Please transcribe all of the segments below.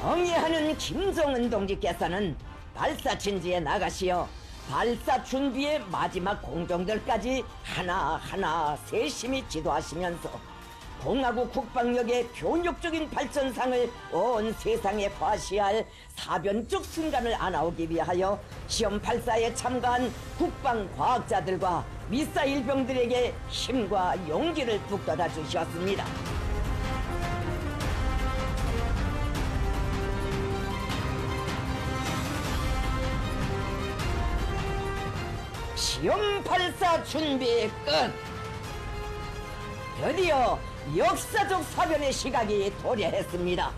경애하는 김정은 동지께서는 발사친지에 나가시어 발사 준비의 마지막 공정들까지 하나하나 세심히 지도하시면서 공화국 국방력의 교육적인 발전상을 온 세상에 과시할 사변적 순간을 안아오기 위하여 시험 발사에 참가한 국방과학자들과 미사일병들에게 힘과 용기를 북돋아 주셨습니다. 시험 발사 준비 끝! 드디어 역사적 사변의 시각이 도래했습니다.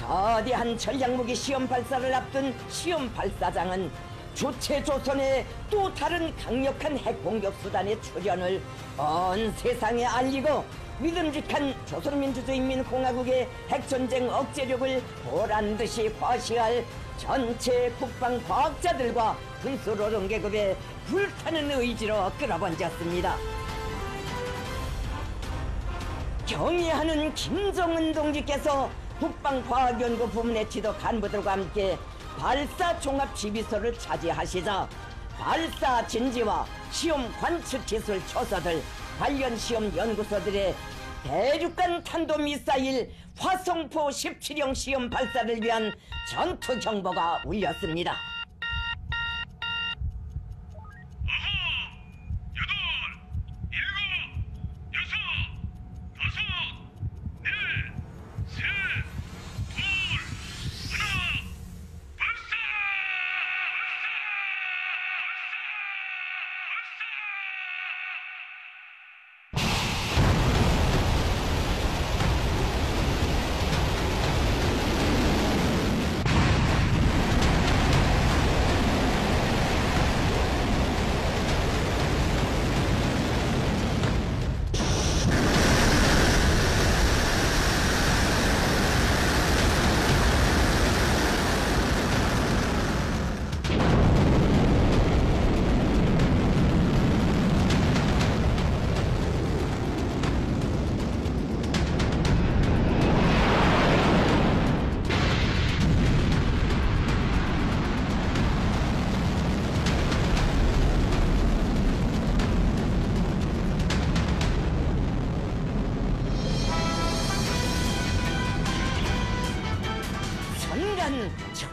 거대한 전략무기 시험 발사를 앞둔 시험 발사장은 주체 조선의 또 다른 강력한 핵공격 수단의 출현을 온 세상에 알리고 믿음직한 조선민주주의인민공화국의 핵전쟁 억제력을 보란듯이 과시할 전체 국방과학자들과 군수로론 계급의 불타는 의지로 끌어번졌습니다. 경애하는 김정은 동지께서 국방과학연구 부문의 지도 간부들과 함께 발사종합지휘소를 차지하시자 발사진지와 시험관측기술 초서들, 관련 시험연구소들의 대륙간 탄도미사일 화성포 17형 시험 발사를 위한 전투경보가 울렸습니다.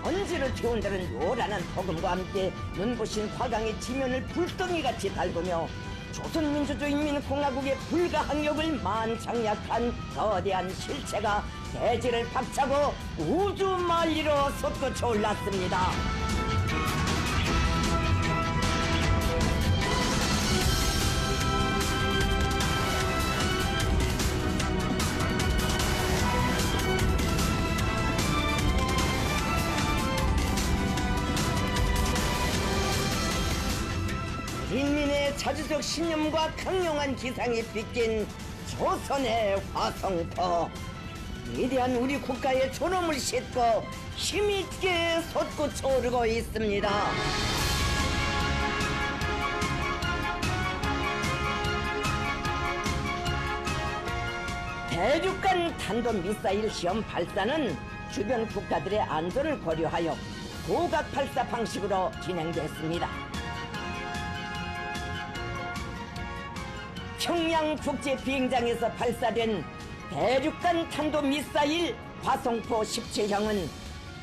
전지를 태운다는 요란한 폭음과 함께 눈부신 화강의 지면을 불덩이같이 달구며 조선민주주의인민공화국의 불가항력을 만장약한 거대한 실체가 대지를 박차고 우주만리로 솟구쳐 올랐습니다. 자주적 신념과 강력한 기상이 빗긴 조선의 화성포, 위대한 우리 국가의 존엄을 싣고 힘있게 솟구쳐 오르고 있습니다. 대륙간 탄도미사일 시험 발사는 주변 국가들의 안전을 고려하여 고각 발사 방식으로 진행됐습니다. 평양국제비행장에서 발사된 대륙간 탄도미사일 화성포 17형은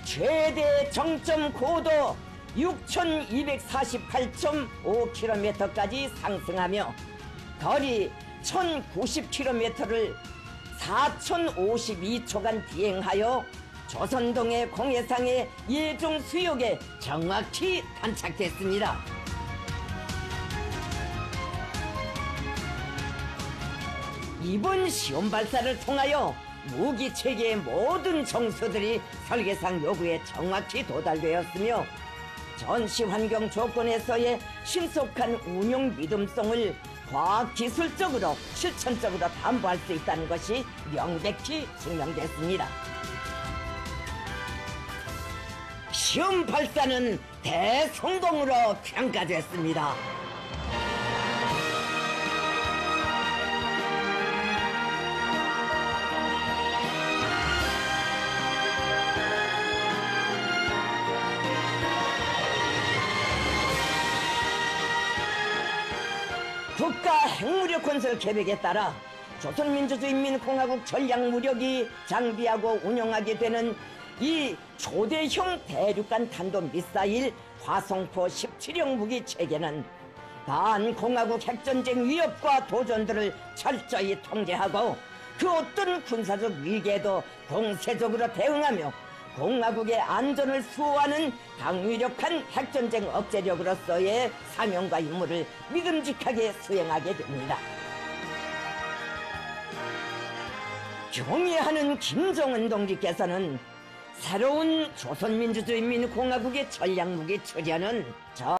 최대 정점 고도 6,248.5km까지 상승하며 거리 1,090km를 4,052초간 비행하여 조선동해 공해상의 예종 수역에 정확히 탄착됐습니다. 이번 시험 발사를 통하여 무기 체계의 모든 정수들이 설계상 요구에 정확히 도달되었으며 전시 환경 조건에서의 신속한 운용 믿음성을 과학기술적으로 실천적으로 담보할 수 있다는 것이 명백히 증명됐습니다. 시험 발사는 대성공으로 평가됐습니다. 국가 핵무력 건설 계획에 따라 조선민주주의인민공화국 전략무력이 장비하고 운영하게 되는 이 초대형 대륙간 탄도미사일 화성포 17형 무기 체계는 반공화국 핵전쟁 위협과 도전들을 철저히 통제하고 그 어떤 군사적 위기에도 공세적으로 대응하며 공화국의 안전을 수호하는 강력한 핵전쟁 억제력으로서의 사명과 임무를 믿음직하게 수행하게 됩니다. 경애하는 김정은 동지께서는 새로운 조선민주주의인민공화국의 전략무기 처리하는